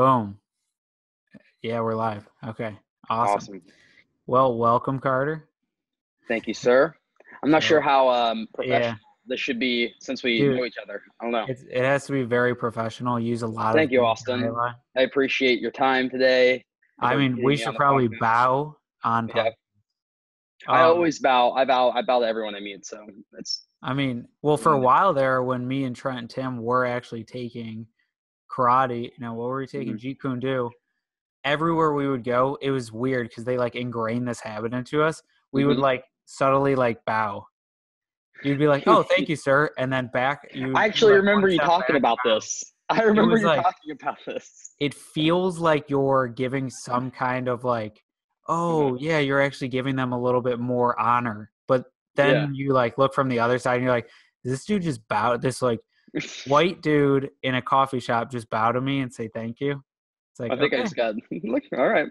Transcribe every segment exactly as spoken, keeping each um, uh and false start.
Boom. Yeah, we're live. Okay. Awesome. awesome. Well, welcome, Carter. Thank you, sir. I'm not yeah. sure how um, professional yeah. this should be since we Dude, know each other. I don't know. It's, it has to be very professional. Use a lot Thank of Thank you, Austin. I appreciate your time today. I mean, we should probably podcast. bow on yeah. I um, always bow. I bow. I bow to everyone I meet. So that's. I mean, well, for a while there, when me and Trent and Tim were actually taking karate, you know, what were we taking? Mm-hmm. Jeet Kune Do. Everywhere we would go, it was weird because they like ingrained this habit into us. We mm-hmm. would like subtly like bow. You'd be like, "Oh, thank you, sir," and then back. You I actually like, remember you talking about bow. this. I remember you like, talking about this. It feels like you're giving some kind of like. Oh yeah, you're actually giving them a little bit more honor. But then yeah. you like look from the other side and you're like, this dude just bowed, this like white dude in a coffee shop just bow to me and say thank you. It's like I think okay. I just got look, all right.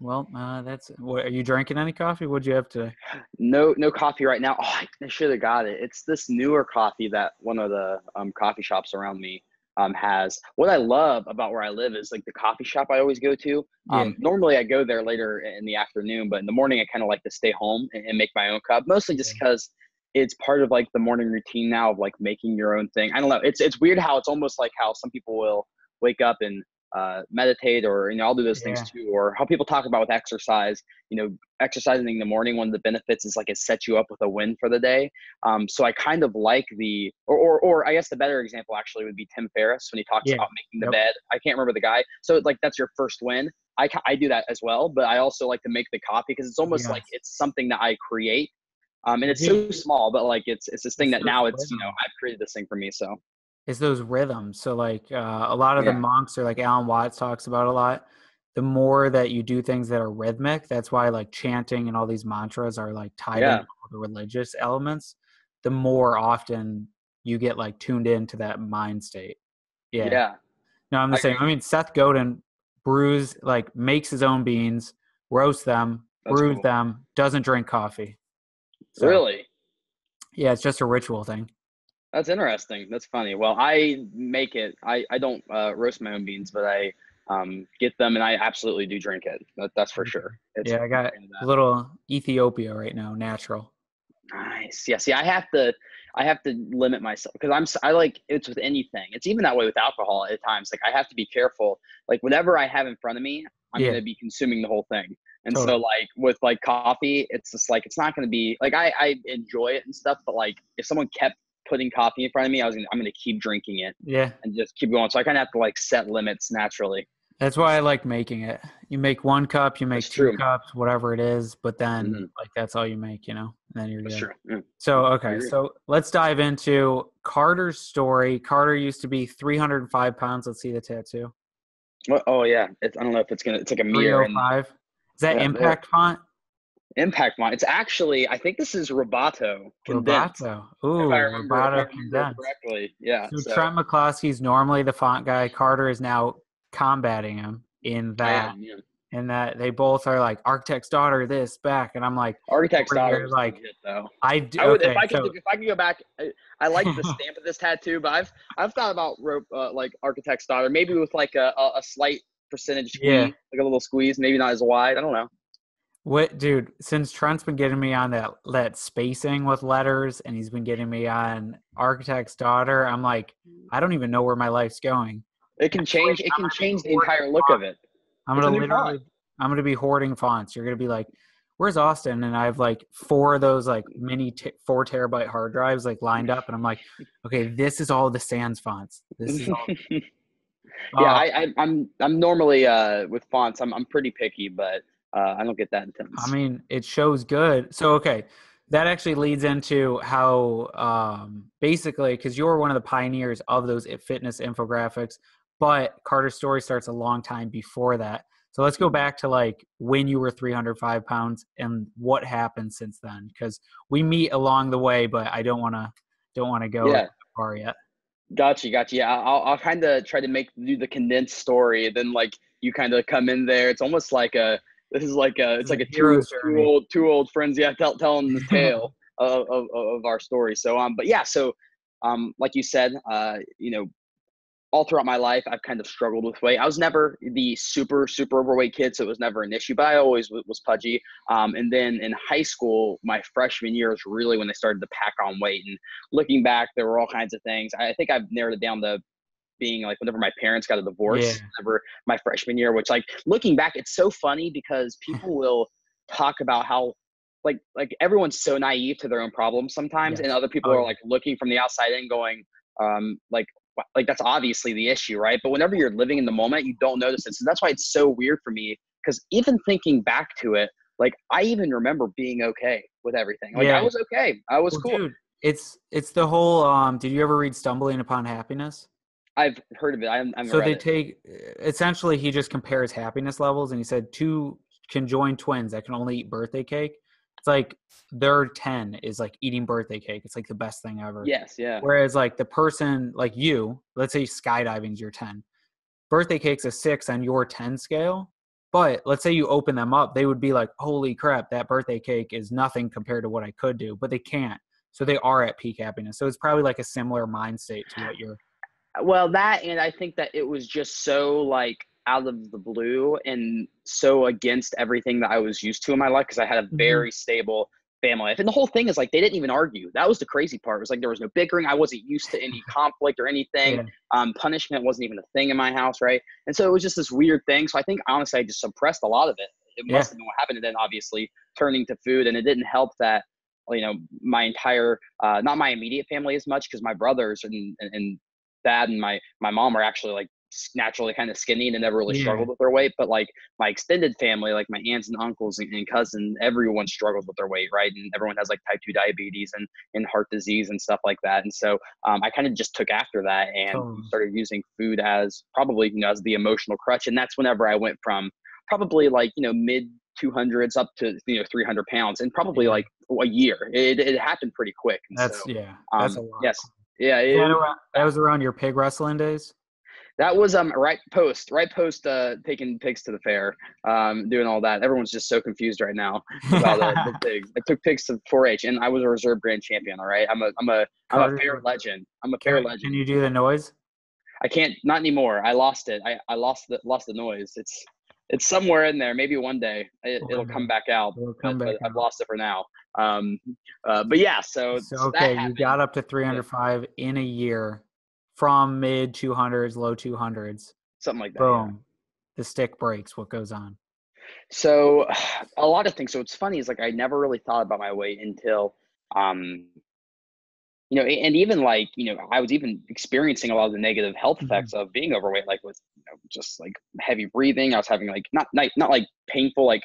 Well, uh, that's what, are you drinking any coffee? What'd you have today? No, no coffee right now. Oh, I should have got it. It's this newer coffee that one of the um, coffee shops around me um, has. What I love about where I live is like the coffee shop I always go to. Um, yeah. Normally I go there later in the afternoon, but in the morning I kind of like to stay home and, and make my own cup, mostly just because it's part of like the morning routine now of like making your own thing. I don't know. It's, it's weird how it's almost like how some people will wake up and, uh, meditate or, you know, I'll do those yeah. things too, or how people talk about with exercise, you know, exercising in the morning, one of the benefits is like, it sets you up with a win for the day. Um, so I kind of like the, or, or, or I guess the better example actually would be Tim Ferriss when he talks yeah. about making the yep. bed. I can't remember the guy. So like, that's your first win. I, I do that as well, but I also like to make the coffee because it's almost yes. like it's something that I create. Um, and it's so small, but like, it's, it's this thing it's that now it's, you know, I've created this thing for me. So. Is those rhythms. So like uh, a lot of yeah. the monks are like Alan Watts talks about a lot. The more that you do things that are rhythmic, that's why like chanting and all these mantras are like tied yeah. into all the religious elements. The more often you get like tuned into that mind state. Yeah. yeah. No, I'm the I same. Agree. I mean, Seth Godin brews, like makes his own beans, roasts them, that's brews cool. them, doesn't drink coffee. So, really? Yeah. It's just a ritual thing. That's interesting. That's funny. Well, I make it. I, I don't uh, roast my own beans, but I um, get them, and I absolutely do drink it. That, that's for sure. It's yeah, I got a little Ethiopia right now, natural. Nice. Yeah. See, I have to I have to limit myself because I'm I like it's with anything. It's even that way with alcohol at times. Like I have to be careful. Like whatever I have in front of me, I'm yeah. going to be consuming the whole thing. And totally. so like with like coffee, it's just like it's not going to be like I I enjoy it and stuff, but like if someone kept putting coffee in front of me, I was gonna, I'm going to keep drinking it yeah. and just keep going. So I kind of have to like set limits naturally. That's why I like making it. You make one cup, you make that's two true. cups, whatever it is, but then mm-hmm. like that's all you make, you know, and then you're that's good. True. Yeah. So, okay. So let's dive into Carter's story. Carter used to be three hundred five pounds. Let's see the tattoo. Well, oh yeah. It's, I don't know if it's going to, it's like a mirror. three oh five. And, is that yeah, Impact yeah. font? Impact Mind. It's actually, I think this is Roboto. Condensed, Roboto. Ooh, if I remember, Roboto if I remember correctly. Yeah. So, so Trent McCloskey's normally the font guy. Carter is now combating him in that. Yeah, yeah. In that they both are like Architect's Daughter, this, back. And I'm like, Architect's Daughter. Like, legit, though. I do. I would, okay, if, I could, so, if I could go back, I, I like the stamp of this tattoo, but I've I've thought about uh, like Architect's Daughter, maybe with like a, a, a slight percentage squeeze, yeah. like a little squeeze, maybe not as wide. I don't know. What, dude, since Trent's been getting me on that, that spacing with letters and he's been getting me on Architect's Daughter, I'm like, I don't even know where my life's going. It can change. It can change the entire look of it. I'm going to literally, I'm going to be hoarding fonts. You're going to be like, where's Austin? And I have like four of those like mini t- four terabyte hard drives like lined up. And I'm like, okay, this is all the Sans fonts. This is all. yeah, uh, I, I, I'm, I'm normally uh, with fonts. I'm, I'm pretty picky, but. Uh, I don't get that intense. I mean, it shows good. So, okay. That actually leads into how um, basically, because you're one of the pioneers of those fitness infographics, but Carter's story starts a long time before that. So let's go back to like when you were three hundred five pounds and what happened since then. Cause we meet along the way, but I don't want to, don't want to go yeah. that far yet. Gotcha. Gotcha. Yeah. I'll, I'll kind of try to make do the condensed story. Then like you kind of come in there. It's almost like a, This is like a, it's like a two, two old, two old friends. Yeah. Tell, telling the tale of, of, of our story. So, um, but yeah, so, um, like you said, uh, you know, all throughout my life, I've kind of struggled with weight. I was never the super, super overweight kid, so it was never an issue, but I always w- was pudgy. Um, and then in high school, my freshman year is really when I started to pack on weight. And looking back, there were all kinds of things. I, I think I've narrowed it down to being like whenever my parents got a divorce, yeah. whenever my freshman year, which like looking back, it's so funny because people will talk about how like, like everyone's so naive to their own problems sometimes. Yeah. And other people oh. are like looking from the outside in going um, like, like that's obviously the issue, right? But whenever you're living in the moment, you don't notice it. So that's why it's so weird for me, because even thinking back to it, like I even remember being okay with everything. Like yeah. I was okay. I was well, cool. Dude, it's it's the whole um did you ever read Stumbling Upon Happiness? I've heard of it. I haven't So read they it. Take essentially he just compares happiness levels, and he said two conjoined twins that can only eat birthday cake. It's like their ten is like eating birthday cake. It's like the best thing ever. Yes. Yeah. Whereas like the person like you, let's say skydiving's your ten, birthday cake's a six on your ten scale. But let's say you open them up, they would be like, holy crap, that birthday cake is nothing compared to what I could do, but they can't. So they are at peak happiness. So it's probably like a similar mind state to what you're. Well, that, and I think that it was just so like, out of the blue and so against everything that I was used to in my life, because I had a very mm-hmm. stable family life. And the whole thing is like they didn't even argue. That was the crazy part. It was like there was no bickering. I wasn't used to any conflict or anything. Yeah. Um, punishment wasn't even a thing in my house, right? And so it was just this weird thing. So I think honestly I just suppressed a lot of it. It yeah. must have been what happened. And then obviously turning to food, and it didn't help that, you know, my entire uh, not my immediate family as much, because my brothers and, and, and dad and my my mom are actually like naturally kind of skinny and never really yeah. struggled with their weight, but like my extended family, like my aunts and uncles and, and cousins, everyone struggles with their weight, right? And everyone has like type two diabetes and, and heart disease and stuff like that. And so um, I kind of just took after that and oh. started using food as probably, you know, as the emotional crutch. And that's whenever I went from probably like, you know, mid two hundreds up to, you know, three hundred pounds and probably yeah. like a year. It it happened pretty quick. And that's so, yeah. That's um, a lot. Yes. Yeah. It, that, around, that was around your pig wrestling days. That was um right post, right post uh, taking pigs to the fair, um, doing all that. Everyone's just so confused right now about uh, the pigs. I took pigs to four H, and I was a reserve grand champion. All right, I'm a I'm a I'm a fair legend. I'm a fair legend. Can you do the noise? I can't, not anymore. I lost it. I, I lost the lost the noise. It's it's somewhere in there. Maybe one day it, okay. it'll come back out. It'll come but, back but out. I've lost it for now. Um, uh, but yeah, so, so, so okay, you got up to three hundred five in a year. From mid two hundreds, low two hundreds. Something like that. Boom. Yeah. The stick breaks. What goes on? So a lot of things. So it's funny. It's like I never really thought about my weight until, um, you know, and even like, you know, I was even experiencing a lot of the negative health effects mm-hmm. of being overweight, like with, you know, just like heavy breathing. I was having like, not, not, not like painful, like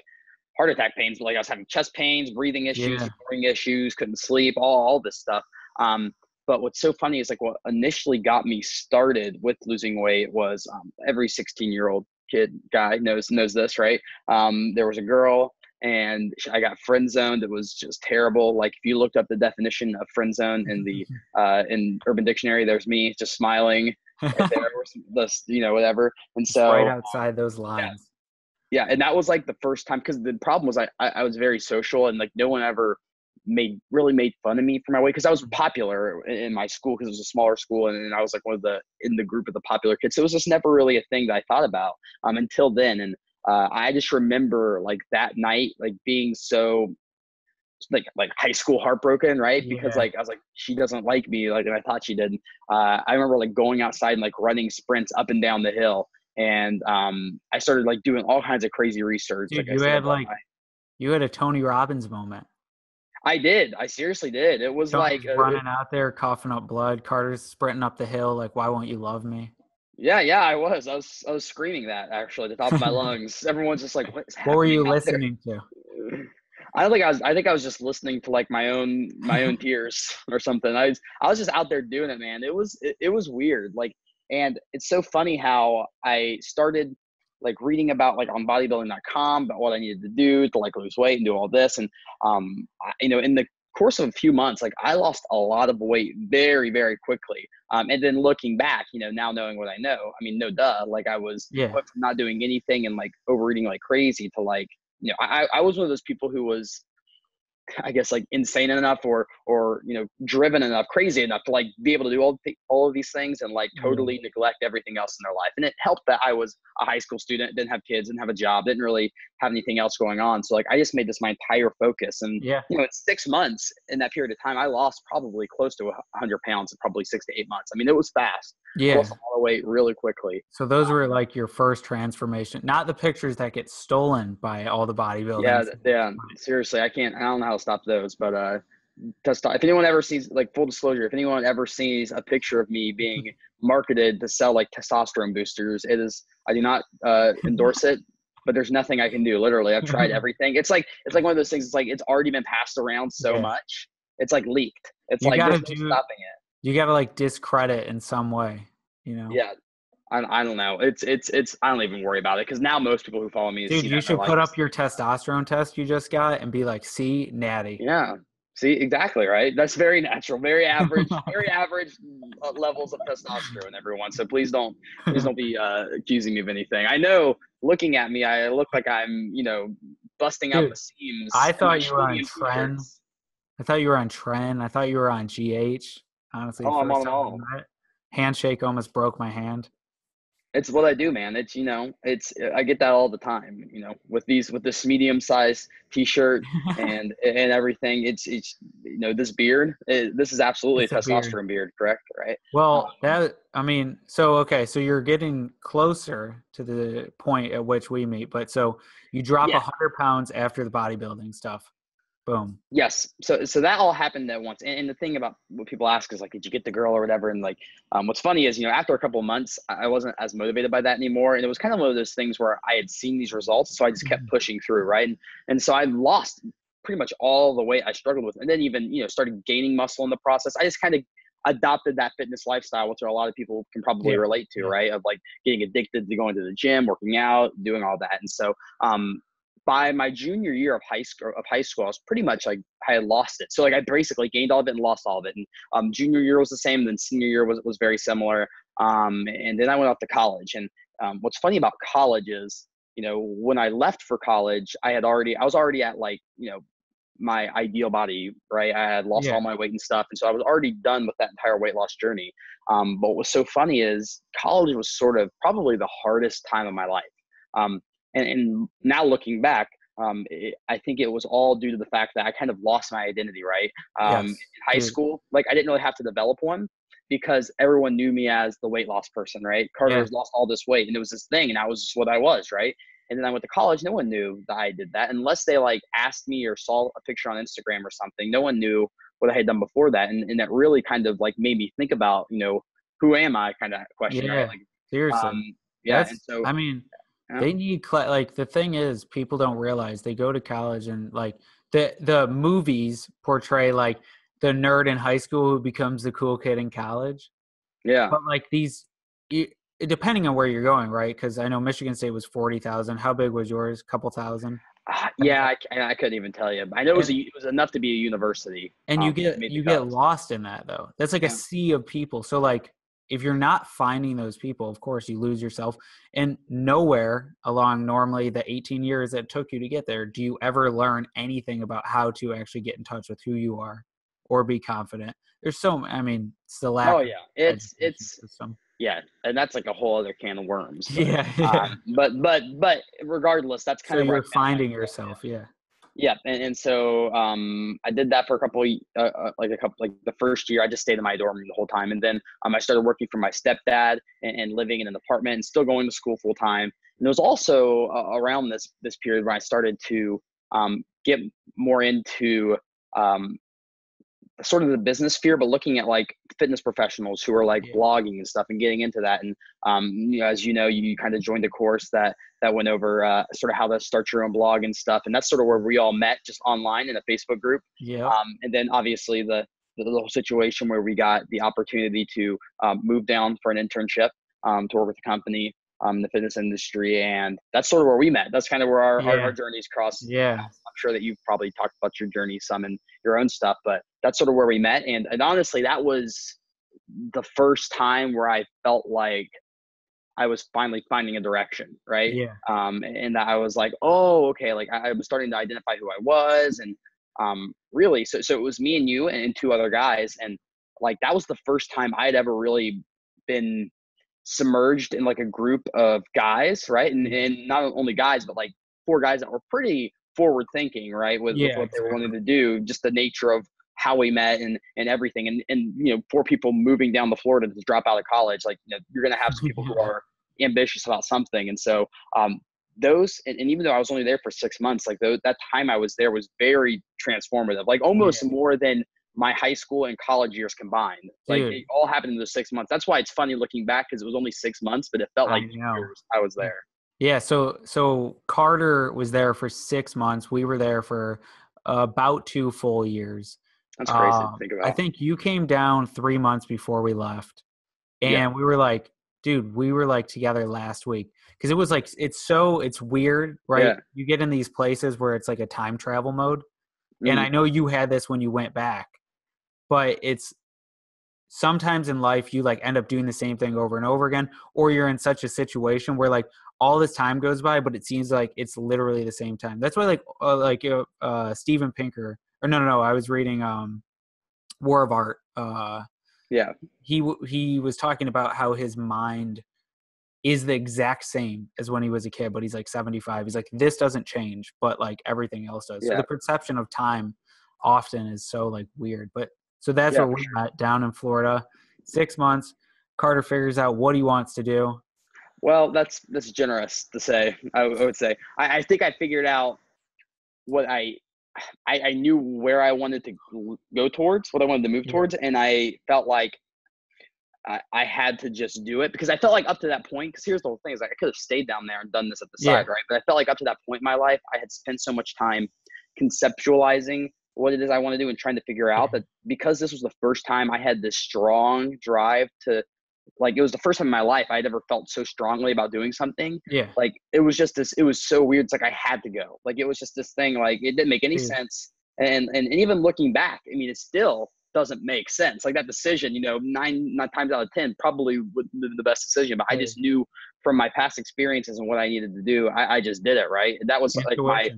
heart attack pains, but like I was having chest pains, breathing issues, yeah. snoring issues, couldn't sleep, all, all this stuff. Um, But what's so funny is like what initially got me started with losing weight was um, every sixteen-year-old kid guy knows knows this, right? Um, there was a girl and I got friend zoned. It was just terrible. Like if you looked up the definition of friend zone in the uh, in Urban Dictionary, there's me just smiling right there, or some, this, you know, whatever. And so it's right outside those lines. Yeah, yeah, and that was like the first time, because the problem was I, I I was very social, and like no one ever made really made fun of me for my weight, because I was popular in my school, because it was a smaller school, and, and I was like one of the in the group of the popular kids. So it was just never really a thing that I thought about um until then. And uh I just remember like that night, like being so like like high school heartbroken, right? Yeah. Because like I was like, she doesn't like me, like, and I thought she did. uh I remember like going outside and like running sprints up and down the hill, and um I started like doing all kinds of crazy research. Dude, like, you I had like my, you had a Tony Robbins moment. I did. I seriously did. It was Someone's like running uh, out there, coughing up blood. Carter's sprinting up the hill. Like, why won't you love me? Yeah. Yeah, I was, I was, I was screaming that actually at the top of my lungs. Everyone's just like, what is happening? What were you listening there? to? I think I was, I think I was just listening to like my own, my own tears or something. I was, I was just out there doing it, man. It was, it, it was weird. Like, and it's so funny how I started like reading about like on bodybuilding dot com about what I needed to do to like lose weight and do all this. And, um, I, you know, in the course of a few months, like I lost a lot of weight very, very quickly. Um, and then looking back, you know, now knowing what I know, I mean, no duh, like I was yeah. not doing anything and like overeating like crazy to like, you know, I, I was one of those people who was I guess like insane enough or, or, you know, driven enough, crazy enough to like be able to do all, th- all of these things and like totally mm-hmm. neglect everything else in their life. And it helped that I was a high school student, didn't have kids, didn't have a job, didn't really have anything else going on. So like, I just made this my entire focus. And yeah. you know, in six months in that period of time, I lost probably close to a hundred pounds in probably six to eight months. I mean, it was fast. Yeah. I lost all the weight really quickly. So those um, were like your first transformation, not the pictures that get stolen by all the bodybuilders. Yeah. Yeah. Seriously. I can't, I don't know how to stop those, but, uh, if anyone ever sees, like, full disclosure, if anyone ever sees a picture of me being marketed to sell like testosterone boosters, it is, I do not, uh, endorse it, but there's nothing I can do. Literally. I've tried everything. It's like, it's like one of those things. It's like, it's already been passed around so yeah. much. It's like leaked. It's you like there's do, no stopping it. You gotta like discredit in some way, you know? Yeah. I, I don't know. It's, it's, it's, I don't even worry about it. Cause now most people who follow me, dude, you should put lives. Up your testosterone test you just got and be like, see, natty. Yeah. See, exactly. Right. That's very natural, very average, very average levels of testosterone, everyone. So please don't, please don't be uh, accusing me of anything. I know looking at me, I look like I'm, you know, busting dude, out the seams. I thought you were on Trend. I thought you were on Trend. I thought you were on G H. Honestly, oh, I'm on all. Handshake almost broke my hand. It's what I do, man. It's, you know, it's, I get that all the time, you know, with these, with this medium sized t-shirt and, and everything. It's, it's, you know, this beard, it, this is absolutely it's a testosterone beard. beard, correct? Right. Well, um, that, I mean, so, okay. So you're getting closer to the point at which we meet, but so you drop a yeah. hundred pounds after the bodybuilding stuff. Boom. Yes. So, so that all happened at once. And, and the thing about what people ask is like, did you get the girl or whatever? And like, um, what's funny is, you know, after a couple of months, I wasn't as motivated by that anymore. And it was kind of one of those things where I had seen these results. So I just kept pushing through. Right. And, and so I lost pretty much all the weight I struggled with. And then even, you know, started gaining muscle in the process. I just kind of adopted that fitness lifestyle, which a lot of people can probably yeah. relate to, right. Of like getting addicted to going to the gym, working out, doing all that. And so, um, by my junior year of high school, of high school, I was pretty much like I had lost it. So like I basically gained all of it and lost all of it. And um, junior year was the same. Then senior year was was very similar. Um, and then I went off to college. And um, what's funny about college is, you know, when I left for college, I had already I was already at like you know my ideal body, right? I had lost yeah. all my weight and stuff, and so I was already done with that entire weight loss journey. Um, but what was so funny is college was sort of probably the hardest time of my life. Um, And, and now looking back, um, it, I think it was all due to the fact that I kind of lost my identity, right? Um, yes. In high school, like I didn't really have to develop one because everyone knew me as the weight loss person, right? Carter's yeah. lost all this weight and it was this thing and I was just what I was, right? And then I went to college. No one knew that I did that unless they like asked me or saw a picture on Instagram or something. No one knew what I had done before that. And, and that really kind of like made me think about, you know, who am I kind of question. Yeah, right? Like, seriously. Um, yeah. That's, and so, I mean – They need like the thing is people don't realize they go to college and like the the movies portray like the nerd in high school who becomes the cool kid in college. Yeah. But like these, depending on where you're going, right? Because I know Michigan State was forty thousand. How big was yours? Couple thousand. Uh, yeah, I, I couldn't even tell you. I know it was a, it was enough to be a university. And um, you get you get lost in that though. That's like yeah. a sea of people. So like. If you're not finding those people, of course, you lose yourself. And nowhere along normally the eighteen years that it took you to get there, do you ever learn anything about how to actually get in touch with who you are or be confident? There's so, I mean, it's the lack. Oh, yeah. It's, it's, system. Yeah. And that's like a whole other can of worms. But, yeah. yeah. Um, but, but, but regardless, that's kind so of you're finding yourself. Yeah. Yeah. And, and so um, I did that for a couple, uh, uh, like a couple, like the first year I just stayed in my dorm room the whole time. And then um, I started working for my stepdad and, and living in an apartment and still going to school full time. And it was also uh, around this, this period where I started to um, get more into um, sort of the business sphere, but looking at like fitness professionals who are like yeah. blogging and stuff and getting into that. And, um, you know, as you know, you kind of joined a course that, that went over, uh, sort of how to start your own blog and stuff. And that's sort of where we all met, just online in a Facebook group. Yeah. Um, and then obviously the, the, the whole situation where we got the opportunity to, um, move down for an internship, um, to work with the company, um, the fitness industry. And that's sort of where we met. That's kind of where our, yeah. our, our journeys crossed. Yeah. I'm sure that you've probably talked about your journey some and your own stuff, but that's sort of where we met. And, and honestly, that was the first time where I felt like I was finally finding a direction. Right. Yeah. Um, and I was like, oh, okay. Like I, I was starting to identify who I was and, um, really. So, so it was me and you and two other guys. And like, that was the first time I'd ever really been submerged in like a group of guys. Right. And, and not only guys, but like four guys that were pretty forward thinking, right. With, yeah, with what exactly. they wanted to do, just the nature of how we met and, and everything. And, and, you know, four people moving down the floor to just drop out of college, like, you know, you're going to have some people who are ambitious about something. And so, um, those, and, and even though I was only there for six months, like those, that time I was there was very transformative, like almost yeah. more than my high school and college years combined. Like Dude. It all happened in those six months. That's why it's funny looking back, because it was only six months, but it felt like I know. years I was there. Yeah. So, so Carter was there for six months. We were there for about two full years. That's crazy um, to think about. I think you came down three months before we left, and yeah. we were like, dude, we were like together last week. Cause it was like, it's so, it's weird, right? Yeah. You get in these places where it's like a time travel mode. Mm. And I know you had this when you went back, but it's sometimes in life, you like end up doing the same thing over and over again, or you're in such a situation where like all this time goes by, but it seems like it's literally the same time. That's why like, uh, like, uh, Steven Pinker or no, no, no, I was reading, um, War of Art, uh, yeah. He he was talking about how his mind is the exact same as when he was a kid, but he's like seventy-five. He's like, this doesn't change, but like everything else does. Yeah. So the perception of time often is so like weird. But so that's yeah, where we're sure. at down in Florida. Six months. Carter figures out what he wants to do. Well, that's that's generous to say, I, I would say. I, I think I figured out what I – I, I knew where I wanted to go towards, what I wanted to move yeah. towards. And I felt like I, I had to just do it, because I felt like up to that point, because here's the whole thing is like, I could have stayed down there and done this at the yeah. side, right? But I felt like up to that point in my life, I had spent so much time conceptualizing what it is I want to do and trying to figure out yeah. that, because this was the first time I had this strong drive to, like, it was the first time in my life I'd ever felt so strongly about doing something. Yeah. Like it was just this, it was so weird. It's like, I had to go, like, it was just this thing. Like it didn't make any yeah. sense. And, and, and even looking back, I mean, it still doesn't make sense. Like that decision, you know, nine, nine times out of ten, probably wouldn't have been the best decision, but yeah. I just knew from my past experiences and what I needed to do. I, I just did it. Right. That was like my,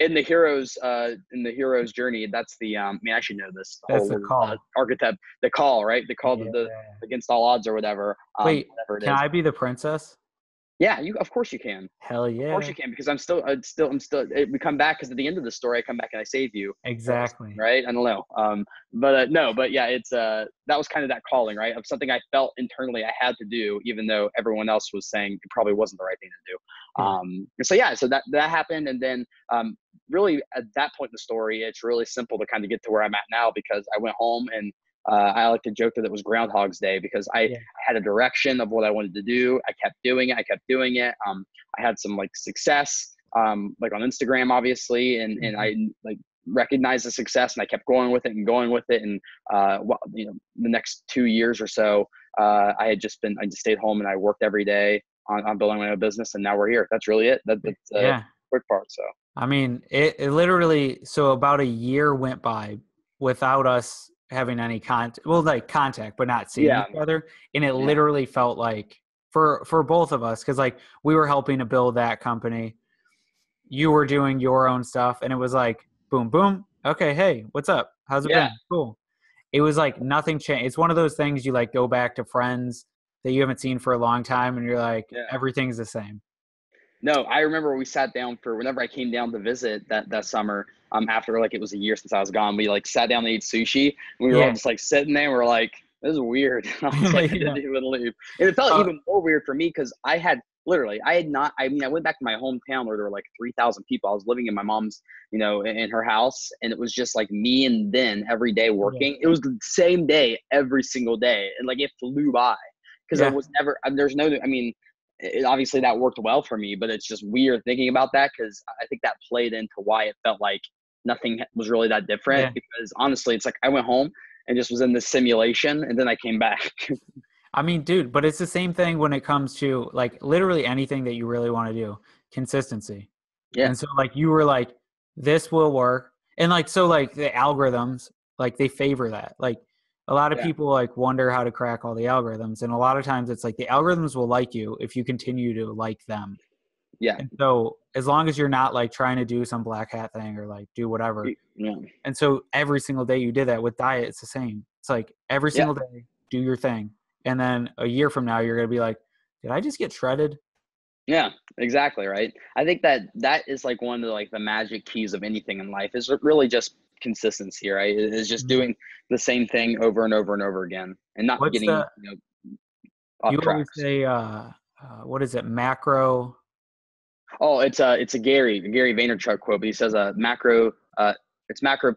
in the hero's, uh, in the hero's journey. That's the, um, I mean, I should know this. The that's whole, the call. Uh, architect, the call, right? The call yeah. to the against all odds or whatever. Um, Wait, whatever it can is. I be the princess? Yeah, you, of course you can. Hell yeah. Of course you can, because I'm still, I'm still, I'm still, it, we come back, because at the end of the story, I come back and I save you. Exactly. Right. I don't know. Um, but uh, no, but yeah, it's, uh, that was kind of that calling, right? Of something I felt internally I had to do, even though everyone else was saying it probably wasn't the right thing to do. Um, so yeah, so that, that happened. And then, um, really at that point in the story, it's really simple to kind of get to where I'm at now, because I went home and, Uh, I like to joke that it was Groundhog's Day, because I yeah. had a direction of what I wanted to do. I kept doing it. I kept doing it. Um, I had some like success, um, like on Instagram, obviously. And, mm-hmm. and I like recognized the success, and I kept going with it and going with it. And, uh, well, you know, the next two years or so, uh, I had just been, I just stayed home and I worked every day on, on building my own business. And now we're here. That's really it. That, that's a yeah. quick part. So, I mean, it, it literally, so about a year went by without us having any contact, well, like contact, but not seeing yeah. each other. And it yeah. literally felt like for, for both of us, cause like we were helping to build that company. You were doing your own stuff, and it was like, boom, boom. Okay. Hey, what's up? How's it yeah. been? Cool. It was like nothing changed. It's one of those things you like go back to friends that you haven't seen for a long time, and you're like, yeah. everything's the same. No, I remember we sat down for, whenever I came down to visit that, that summer, um, after like, it was a year since I was gone, we like sat down and ate sushi, and we were yeah. all just like sitting there. And we're like, this is weird. And I was like, I didn't even leave. And it felt uh, even more weird for me, cause I had literally, I had not, I mean, I went back to my hometown where there were like three thousand people. I was living in my mom's, you know, in, in her house. And it was just like me and Ben every day working. Yeah. It was the same day every single day. And like, it flew by, cause yeah. I was never, there's no, I mean, it, obviously that worked well for me, but it's just weird thinking about that, because I think that played into why it felt like nothing was really that different. Yeah. Because honestly, it's like I went home and just was in this simulation, and then I came back. I mean, dude, but it's the same thing when it comes to like literally anything that you really want to do. Consistency. Yeah. And so like you were like, this will work. And like, so like the algorithms, like they favor that. Like a lot of yeah. people like wonder how to crack all the algorithms. And a lot of times it's like the algorithms will like you if you continue to like them. Yeah. And so as long as you're not like trying to do some black hat thing or like do whatever. Yeah. And so every single day you did that. With diet, it's the same. It's like every single yeah. day, do your thing. And then a year from now, you're going to be like, did I just get shredded? Yeah, exactly. Right. I think that that is like one of the, like the magic keys of anything in life is really just consistency, right? It's just mm-hmm. doing the same thing over and over and over again and not What's getting, the, you know, off you tracks. Always say, uh, uh, what is it? Macro. Oh, it's a, it's a Gary, Gary Vaynerchuk quote, but he says a uh, macro, uh, it's macro,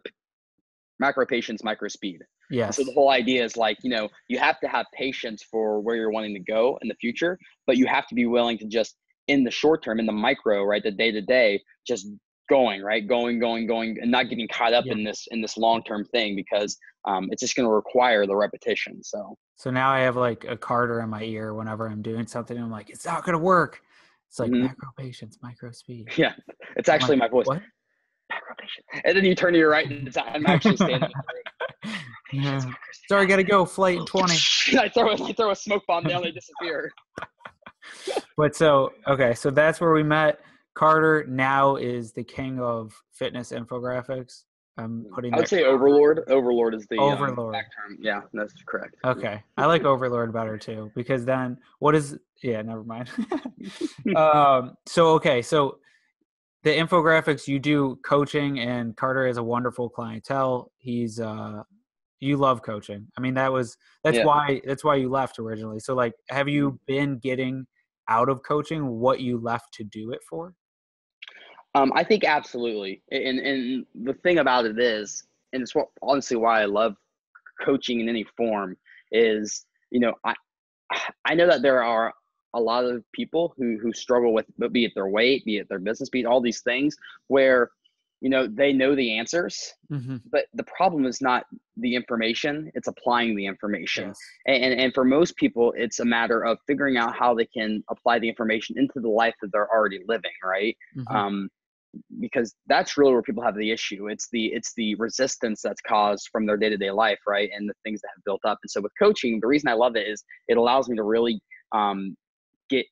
macro patience, micro speed. Yeah. So the whole idea is like, you know, you have to have patience for where you're wanting to go in the future, but you have to be willing to just in the short term, in the micro, right, the day to day, just going, right, going, going, going, and not getting caught up yeah. in this in this long term thing because um, it's just going to require the repetition. So. So now I have like a Carter in my ear whenever I'm doing something. And I'm like, it's not going to work. It's like mm-hmm. macro patience, micro speed. Yeah, it's I'm actually like, my voice. What? Macro patience. And then you turn to your right, and it's, I'm actually standing. Yeah. Sorry, gotta go. Flight in twenty. I throw a, I throw a smoke bomb down, they disappear. But so okay, so that's where we met. Carter now is the king of fitness infographics. I'm putting. I would say term. Overlord. Overlord is the overlord. Um, term. Yeah, that's correct. Okay, I like Overlord better too because then what is? Yeah, never mind. um. So okay, so. The infographics, you do coaching, and Carter has a wonderful clientele. He's, uh, you love coaching. I mean, that was, that's yeah. why, that's why you left originally. So like, have you been getting out of coaching what you left to do it for? Um, I think absolutely. And, and the thing about it is, and it's what, honestly why I love coaching in any form is, you know, I, I know that there are a lot of people who who struggle with, be it their weight, be it their business, be it all these things where, you know, they know the answers, mm-hmm. but the problem is not the information, it's applying the information. Yes. And, and and for most people, it's a matter of figuring out how they can apply the information into the life that they're already living, right? Mm-hmm. Um, because that's really where people have the issue. It's the it's the resistance that's caused from their day-to-day life, right? And the things that have built up. And so with coaching, the reason I love it is it allows me to really um, get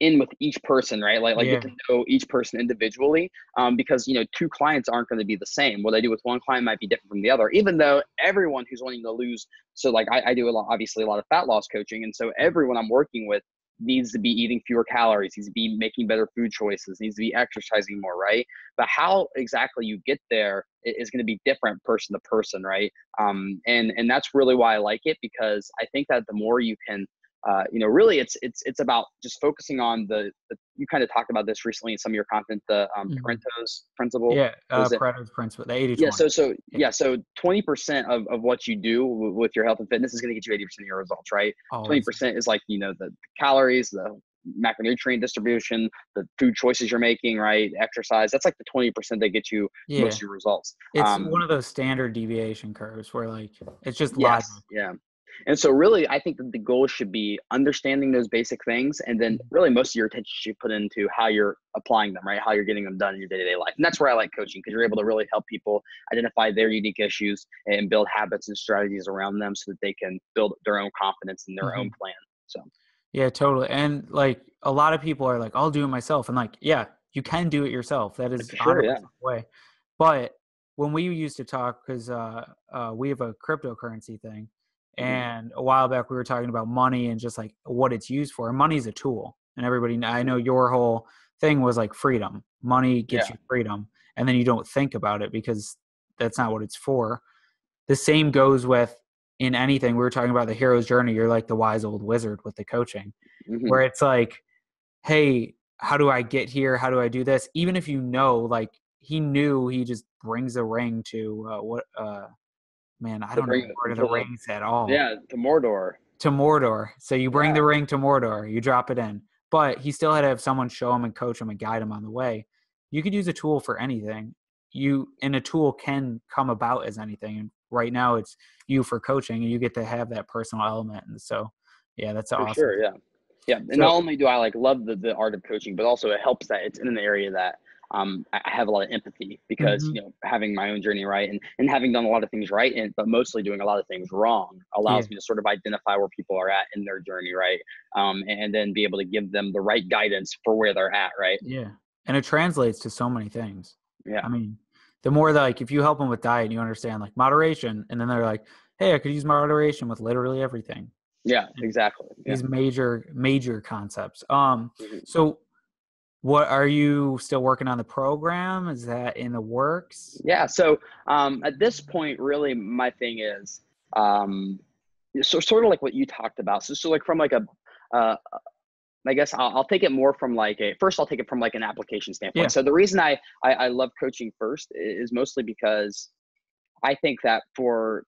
in with each person, right? Like, like yeah. get to know each person individually, um, because, you know, two clients aren't going to be the same. What I do with one client might be different from the other, even though everyone who's wanting to lose. So like I, I do a lot, obviously a lot of fat loss coaching. And so everyone I'm working with needs to be eating fewer calories, needs to be making better food choices, needs to be exercising more, right? But how exactly you get there is going to be different person to person, right? Um, and, and that's really why I like it, because I think that the more you can, Uh, you know, really it's, it's, it's about just focusing on the, the, you kind of talked about this recently in some of your content, the um, mm-hmm. Pareto's principle. Yeah. Uh, Pareto's principle, the eighty twenty. Yeah. So, so yeah. So twenty percent of, of what you do w- with your health and fitness is going to get you eighty percent of your results, right? Always. twenty percent is like, you know, the, the calories, the macronutrient distribution, the food choices you're making, right? Exercise. That's like the twenty percent that get you yeah. most of your results. It's um, one of those standard deviation curves where like, it's just yes, logic. Yeah. And so really, I think that the goal should be understanding those basic things. And then really most of your attention should put into how you're applying them, right? How you're getting them done in your day-to-day life. And that's where I like coaching, because you're able to really help people identify their unique issues and build habits and strategies around them so that they can build their own confidence in their mm-hmm. own plan. So, yeah, totally. And like a lot of people are like, I'll do it myself. And like, yeah, you can do it yourself. That is sure, yeah. the way. But when we used to talk, because uh, uh, we have a cryptocurrency thing. And a while back, we were talking about money and just like what it's used for. And money's a tool. And everybody, I know your whole thing was like freedom. Money gets yeah. you freedom. And then you don't think about it because that's not what it's for. The same goes with in anything. We were talking about the hero's journey. You're like the wise old wizard with the coaching mm-hmm. where it's like, hey, how do I get here? How do I do this? Even if you know, like he knew he just brings a ring to uh, what, uh, Man, I don't know where the rings at all. Yeah, to Mordor. To Mordor. So you bring yeah. the ring to Mordor. You drop it in. But he still had to have someone show him and coach him and guide him on the way. You could use a tool for anything. You and a tool can come about as anything. And right now it's you for coaching, and you get to have that personal element. And so, yeah, that's for awesome. Sure, yeah. Yeah, and so, not only do I like love the, the art of coaching, but also it helps that it's in an area that um, I have a lot of empathy because, mm-hmm. you know, having my own journey, right, and, and having done a lot of things right, and but mostly doing a lot of things wrong allows yeah. me to sort of identify where people are at in their journey, right, um, and then be able to give them the right guidance for where they're at, right? Yeah, and it translates to so many things. Yeah. I mean, the more that, like, if you help them with diet and you understand, like, moderation, and then they're like, hey, I could use moderation with literally everything. Yeah, exactly. Yeah. These major, major concepts. Um, mm-hmm. So what are you still working on the program? Is that in the works? Yeah. So um, at this point, really my thing is, um, so sort of like what you talked about. So, so like from like a, uh, I guess I'll, I'll take it more from like a, first I'll take it from like an application standpoint. Yeah. So the reason I, I, I love coaching first is mostly because I think that for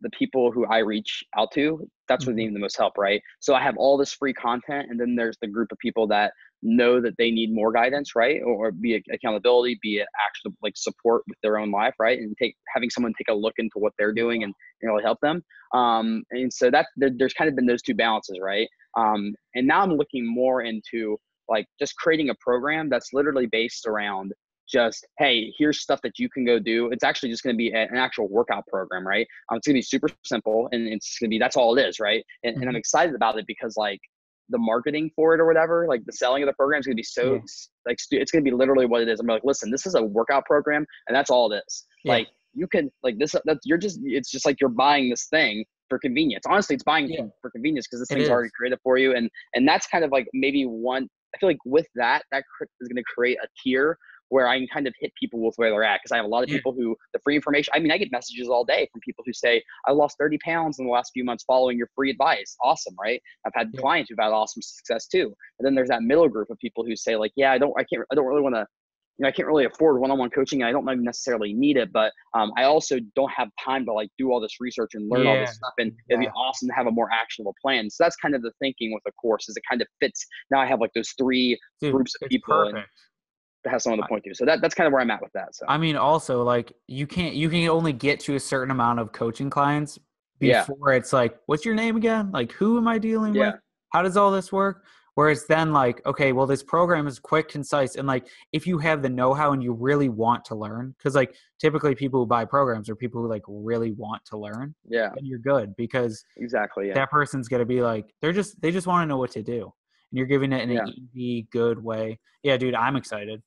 the people who I reach out to, that's mm-hmm. where they need the most help, right? So I have all this free content, and then there's the group of people that know that they need more guidance, right? Or, or be it accountability, be it actual like support with their own life, right? And take having someone take a look into what they're doing and you know help them. Um, and so that there, there's kind of been those two balances, right? Um, and now I'm looking more into like just creating a program that's literally based around just, hey, here's stuff that you can go do. It's actually just going to be an actual workout program, right? Um, it's going to be super simple, and it's going to be, that's all it is, right? And, mm-hmm. and I'm excited about it because like the marketing for it or whatever, like the selling of the program is going to be so, yeah. like it's going to be literally what it is. I'm like, listen, this is a workout program and that's all it is. Yeah. Like you can, like this, that, you're just, it's just like you're buying this thing for convenience. Honestly, it's buying yeah. for convenience because this it thing's is. already created for you. And, and that's kind of like maybe one, I feel like with that, that is going to create a tier where I can kind of hit people with where they're at. Cause I have a lot of yeah. people who the free information, I mean, I get messages all day from people who say, I lost thirty pounds in the last few months following your free advice. Awesome. Right. I've had yeah. clients who've had awesome success too. And then there's that middle group of people who say like, yeah, I don't, I can't, I don't really want to, you know, I can't really afford one-on-one coaching. And I don't necessarily need it, but um, I also don't have time to like do all this research and learn yeah. all this stuff. And yeah. it'd be awesome to have a more actionable plan. So that's kind of the thinking with the course is it kind of fits. Now I have like those three Dude, groups of people. To have someone to point to. So that, that's kind of where I'm at with that. So I mean, also like you can't, you can only get to a certain amount of coaching clients before yeah. it's like, what's your name again? Like, who am I dealing yeah. with? How does all this work? Whereas then like, okay, well, this program is quick, concise. And like, if you have the know-how and you really want to learn, cause like typically people who buy programs are people who like really want to learn. Yeah. And you're good because exactly yeah. that person's going to be like, they're just, they just want to know what to do. And you're giving it in yeah. an easy, good way. Yeah, dude, I'm excited.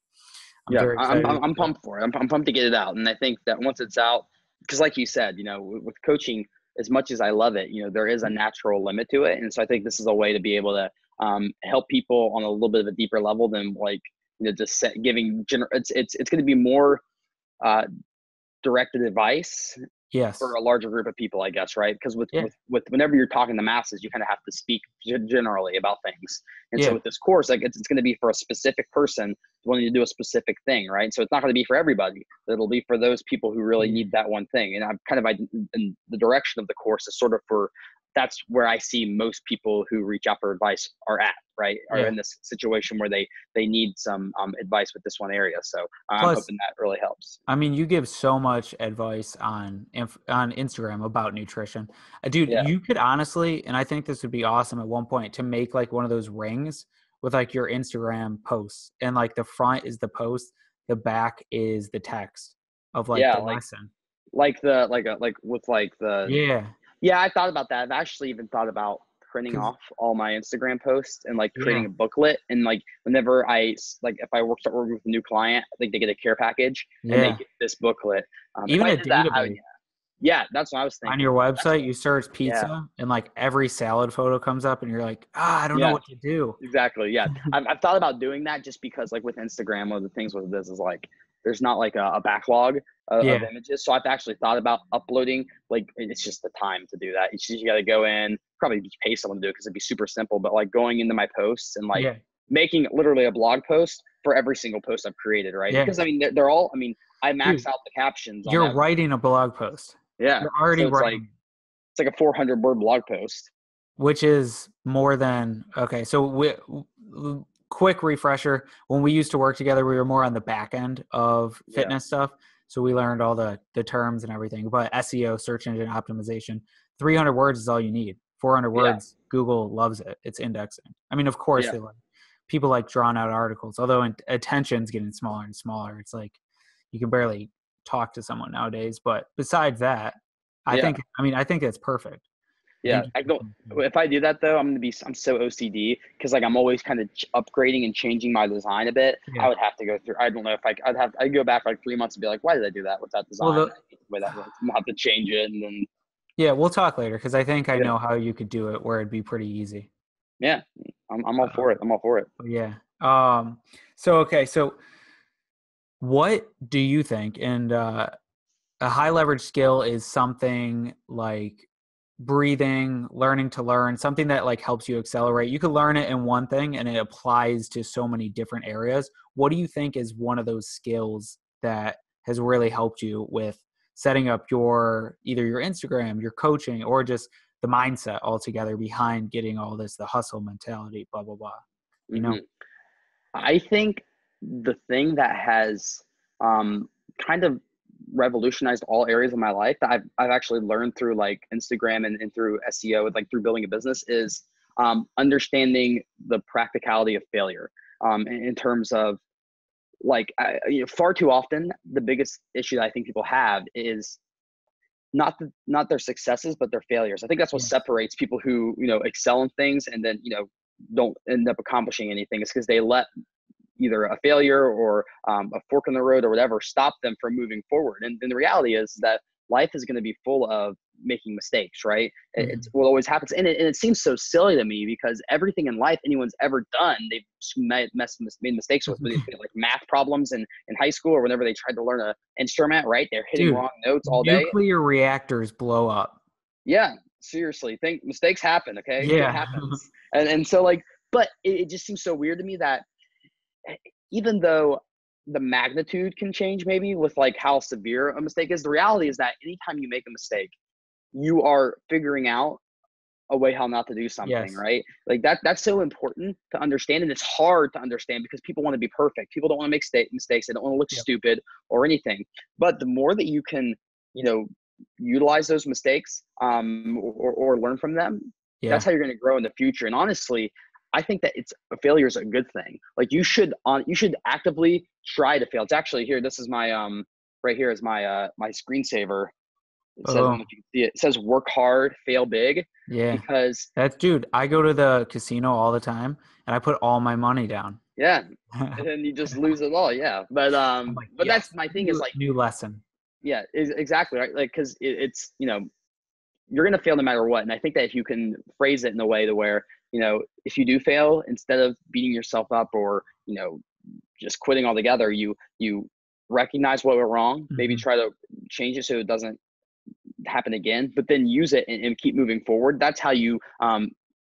I'm yeah, I'm, I'm, I'm pumped for it. I'm, I'm pumped to get it out. And I think that once it's out, because like you said, you know, with coaching, as much as I love it, you know, there is a natural limit to it. And so I think this is a way to be able to um, help people on a little bit of a deeper level than like, you know, just set, giving, gener- it's, it's, it's going to be more uh, directed advice. Yes. For a larger group of people, I guess, right? Because with, yeah. with with whenever you're talking to masses, you kind of have to speak generally about things. And yeah. so with this course, like it's, it's going to be for a specific person wanting to do a specific thing, right? So it's not going to be for everybody. It'll be for those people who really need that one thing. And I'm kind of in the direction of the course is sort of for that's where I see most people who reach out for advice are at, right? Are yeah. in this situation where they they need some um, advice with this one area. So I'm Plus, hoping that really helps. I mean, you give so much advice on on Instagram about nutrition. Uh, dude, yeah. you could honestly, and I think this would be awesome at one point, to make like one of those rings with like your Instagram posts. And like the front is the post, the back is the text of like yeah, the like, lesson. Like the, like a, like with like the. Yeah. Yeah, I thought about that. I've actually even thought about printing off all my Instagram posts and like creating yeah. a booklet. And like whenever I like if I work start working with a new client, like they get a care package yeah. and they get this booklet. Um, even a database. That, I, yeah. yeah, that's what I was thinking. On your website, you search pizza yeah. and like every salad photo comes up, and you're like, ah, I don't yeah. know what to do. Exactly. Yeah, I've, I've thought about doing that just because like with Instagram, one of the things with this is like. There's not like a, a backlog of, yeah. of images. So I've actually thought about uploading, like, it's just the time to do that. It's just, you got to go in, probably pay someone to do it because it'd be super simple, but like going into my posts and like yeah. making literally a blog post for every single post I've created. Right. Yeah. Because I mean, they're, they're all, I mean, I max Dude, out the captions. You're on writing a blog post. Yeah. You're already so it's writing. Like, it's like a four hundred word blog post. Which is more than, okay. So we, we quick refresher. When we used to work together, we were more on the back end of fitness yeah. stuff. So we learned all the, the terms and everything, but S E O, search engine optimization, three hundred words is all you need. four hundred words. Yeah. Google loves it. It's indexing. I mean, of course yeah. they love it. people like drawn out articles, although attention's getting smaller and smaller. It's like you can barely talk to someone nowadays. But besides that, I yeah. think, I mean, I think that's perfect. Yeah. I don't, if I do that though, I'm going to be, I'm so O C D because like, I'm always kind of upgrading and changing my design a bit. Yeah. I would have to go through, I don't know if I, I'd have, I'd go back like three months and be like, why did I do that with that design? Well, the, with that, like, I'm gonna have to change it. And then, yeah, we'll talk later. Cause I think I yeah. know how you could do it where it'd be pretty easy. Yeah. I'm, I'm all uh, for it. I'm all for it. Yeah. Um, so, okay. So what do you think? And, uh, a high leverage skill is something like breathing, learning to learn, something that like helps you accelerate. You can learn it in one thing and it applies to so many different areas. What do you think is one of those skills that has really helped you with setting up your, either your Instagram, your coaching, or just the mindset altogether behind getting all this, the hustle mentality, blah, blah, blah, you know? Mm-hmm. I think the thing that has um, kind of revolutionized all areas of my life that I've, I've actually learned through like Instagram and, and through S E O and like through building a business is um, understanding the practicality of failure um, in, in terms of like, I, you know, far too often, the biggest issue that I think people have is not, the, not their successes, but their failures. I think that's what separates people who, you know, excel in things and then, you know, don't end up accomplishing anything. It's because they let either a failure or um, a fork in the road or whatever stop them from moving forward. And, and the reality is that life is going to be full of making mistakes, right? Mm-hmm. It's what always happens. And it, and it seems so silly to me because everything in life anyone's ever done, they've messed, made mistakes with, like math problems in, in high school or whenever they tried to learn an instrument, right? They're hitting Dude, wrong notes all day. Nuclear reactors blow up. Yeah, seriously. Think mistakes happen, okay? Yeah. It happens. and, and so like, but it, it just seems so weird to me that even though the magnitude can change maybe with like how severe a mistake is, the reality is that anytime you make a mistake, you are figuring out a way how not to do something, yes. right? Like that, that's so important to understand. And it's hard to understand because people want to be perfect. People don't want to make st- mistakes. They don't want to look yep. stupid or anything. But the more that you can, you know, utilize those mistakes um, or, or learn from them, yeah. that's how you're going to grow in the future. And honestly, I think that it's a failure is a good thing. Like you should on you should actively try to fail. It's actually here. This is my um right here is my uh my screensaver. It says, oh. it says work hard, fail big. Yeah. Because that's dude, I go to the casino all the time and I put all my money down. Yeah. And then you just lose it all. Yeah. But um like, but yes. that's my thing new, is like new lesson. Yeah, is exactly right. Like because it, it's you know you're gonna fail no matter what. And I think that if you can phrase it in a way to where you know, if you do fail, instead of beating yourself up or, you know, just quitting altogether, you, you recognize what went wrong, mm-hmm. maybe try to change it so it doesn't happen again, but then use it and, and keep moving forward. That's how you um,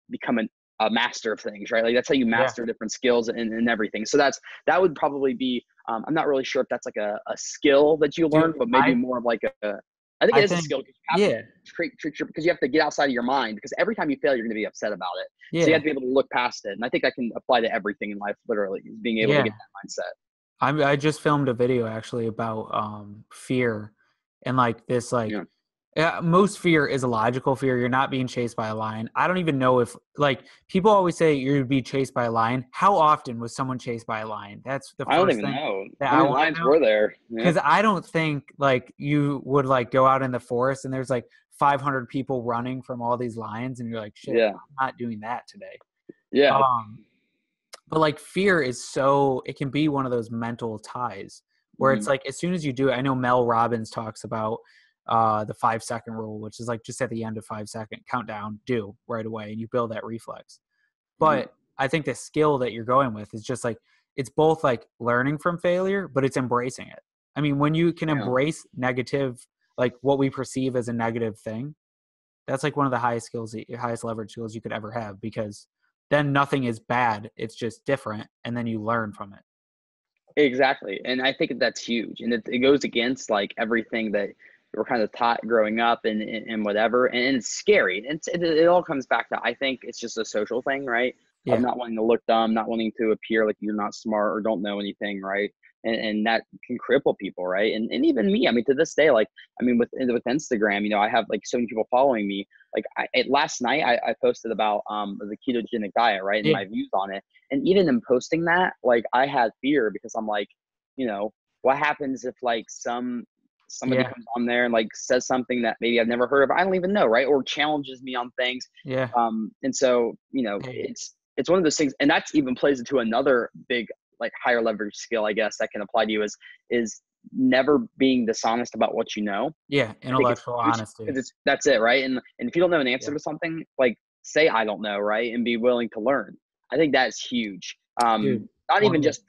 become an, a master of things, right? Like that's how you master yeah. different skills and, and everything. So that's, that would probably be, um, I'm not really sure if that's like a, a skill that you learn, Dude, but maybe I, more of like a, I think it I is think, a skill because you, have yeah. to treat, treat your, because you have to get outside of your mind because every time you fail, you're going to be upset about it. Yeah. So you have to be able to look past it. And I think I can apply to everything in life, literally being able yeah. to get that mindset. I'm, I just filmed a video actually about um, fear and like this, like yeah. Yeah, most fear is a logical fear. You're not being chased by a lion. I don't even know if like people always say you'd be chased by a lion. How often was someone chased by a lion? That's the first I don't even thing know. How many lions were there? Because yeah. I don't think like you would like go out in the forest and there's like five hundred people running from all these lions and you're like, shit, yeah. I'm not doing that today. Yeah. Um, but like fear is so it can be one of those mental ties where mm-hmm. it's like as soon as you do it, I know Mel Robbins talks about Uh, the five second rule, which is like just at the end of five second countdown, do right away. And you build that reflex. But mm-hmm. I think the skill that you're going with is just like, it's both like learning from failure, but it's embracing it. I mean, when you can yeah. embrace negative, like what we perceive as a negative thing, that's like one of the highest skills, the highest leverage skills you could ever have, because then nothing is bad. It's just different. And then you learn from it. Exactly. And I think that's huge. And it, it goes against like everything that we're kind of taught growing up and, and, and whatever. And it's scary. It's, it, it all comes back to, I think it's just a social thing, right? Yeah. Of not wanting to look dumb, not wanting to appear like you're not smart or don't know anything, right? and, and that can cripple people, right? And and even me, I mean, to this day, like, I mean, with with Instagram, you know, I have like so many people following me. Like, I, it, last night, I, I posted about um the ketogenic diet, right, and yeah. my views on it. And even in posting that, like, I had fear because I'm like, you know, what happens if like some somebody yeah. comes on there and like says something that maybe I've never heard of, I don't even know, right? Or challenges me on things. Yeah. Um. And so, you know, yeah. it's it's one of those things, and that's even plays into another big, like, higher leverage skill, I guess, that can apply to you is, is never being dishonest about what you know. Yeah. Intellectual honesty. It's, that's it. Right. And, and if you don't know an answer yeah. to something, like, say, I don't know. Right. And be willing to learn. I think that's huge. Um, Dude, not even just,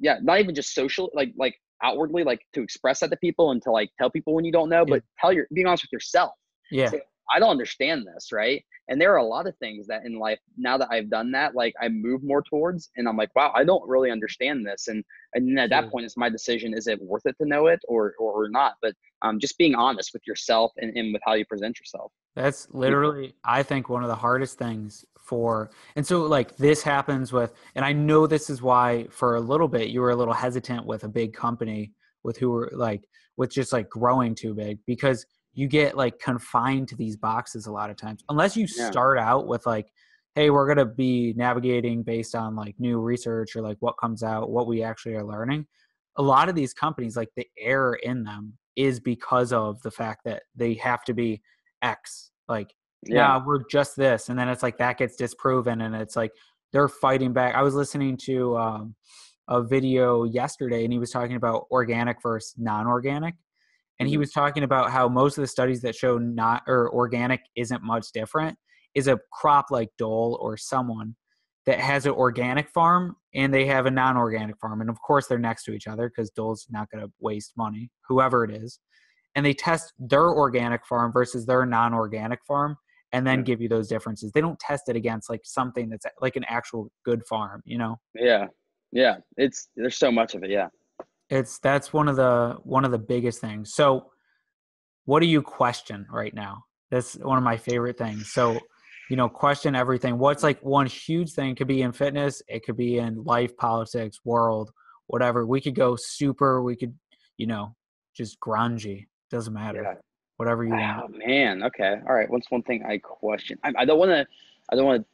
yeah, not even just social, like, like outwardly, like to express that to people and to like tell people when you don't know, yeah. but tell your, being honest with yourself. Yeah. Say, I don't understand this. Right. And there are a lot of things that in life, now that I've done that, like I move more towards, and I'm like, wow, I don't really understand this. And, and at that yeah. point, it's my decision. Is it worth it to know it or, or, or not? But um, just being honest with yourself and, and with how you present yourself. That's literally, I think, one of the hardest things for, and so like this happens with, and I know this is why for a little bit, you were a little hesitant with a big company with who were like, with just like growing too big, because you get like confined to these boxes a lot of times, unless you yeah. start out with like, hey, we're going to be navigating based on like new research or like what comes out, what we actually are learning. A lot of these companies, like the error in them is because of the fact that they have to be X, like, yeah, yeah we're just this. And then it's like, that gets disproven. And it's like, they're fighting back. I was listening to um, a video yesterday, and he was talking about organic versus non-organic. And he was talking about how most of the studies that show not or organic isn't much different is a crop like Dole or someone that has an organic farm and they have a non-organic farm. And of course they're next to each other because Dole's not going to waste money, whoever it is. And they test their organic farm versus their non-organic farm and then yeah. give you those differences. They don't test it against like something that's like an actual good farm, you know? Yeah. Yeah. It's, there's so much of it. Yeah. It's, that's one of the, one of the biggest things. So what do you question right now? That's one of my favorite things. So, you know, question everything. What's like one huge thing? It could be in fitness. It could be in life, politics, world, whatever. We could go super, we could, you know, just grungy. Doesn't matter. Yeah. Whatever you wow, want. Oh man. Okay. All right. What's one thing I question? I, I don't want to, I don't want to,